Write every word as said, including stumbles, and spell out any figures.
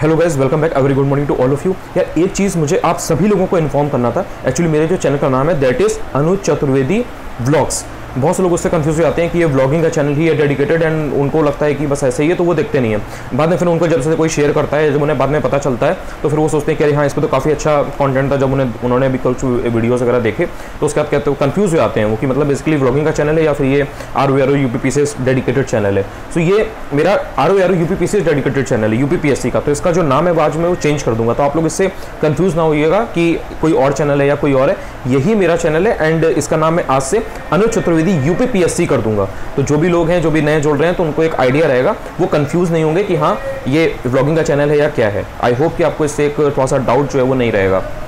Hello guys, welcome back, a very good morning to all of you. यार एक चीज़ मुझे आप सभी लोगों को इन्फॉर्म करना था। एक्चुअली मेरे जो चैनल का नाम है that is Anuj Chaturvedi vlogs. बहुत से लोग उससे कंफ्यूज हो जाते हैं कि ये व्लॉगिंग का चैनल ही है डेडिकेटेड, एंड उनको लगता है कि बस ऐसे ही है तो वो देखते नहीं है। बाद में फिर उनको जब से कोई शेयर करता है, जब उन्हें बाद में पता चलता है तो फिर वो सोचते हैं कि अरे हाँ, इस पर तो काफ़ी अच्छा कंटेंट था। जब उन्हें उन्होंने भी कुछ वीडियोस वगैरह देखे तो उसके बाद कहते हो कन्फ्यूज़ हो जाते हैं वो कि मतलब बेसिकली व्लॉगिंग का चैनल है या फिर ये R O R O U P P S C dedicated channel है। सो ये मेरा R O R O U P P S C dedicated channel है, U P P S C का। तो इसका जो नाम है वो आज मैं वो चेंज कर दूंगा, तो आप लोग इससे कन्फ्यूज़ ना होइएगा कि कोई और चैनल है या कोई और है। यही मेरा चैनल है एंड इसका नाम मैं आज से अनुज चतुर्वेदी यूपीपीएससी कर दूंगा। तो जो भी लोग हैं, जो भी नए जुड़ रहे हैं, तो उनको एक आइडिया रहेगा, वो कंफ्यूज नहीं होंगे कि हाँ ये व्लॉगिंग का चैनल है या क्या है। आई होप कि आपको इससे एक थोड़ा सा डाउट जो है वो नहीं रहेगा।